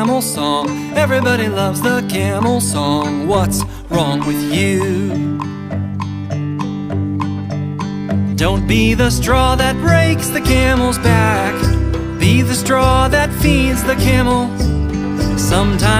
Camel song. Everybody loves the camel song. What's wrong with you? Don't be the straw that breaks the camel's back. Be the straw that feeds the camel. Sometimes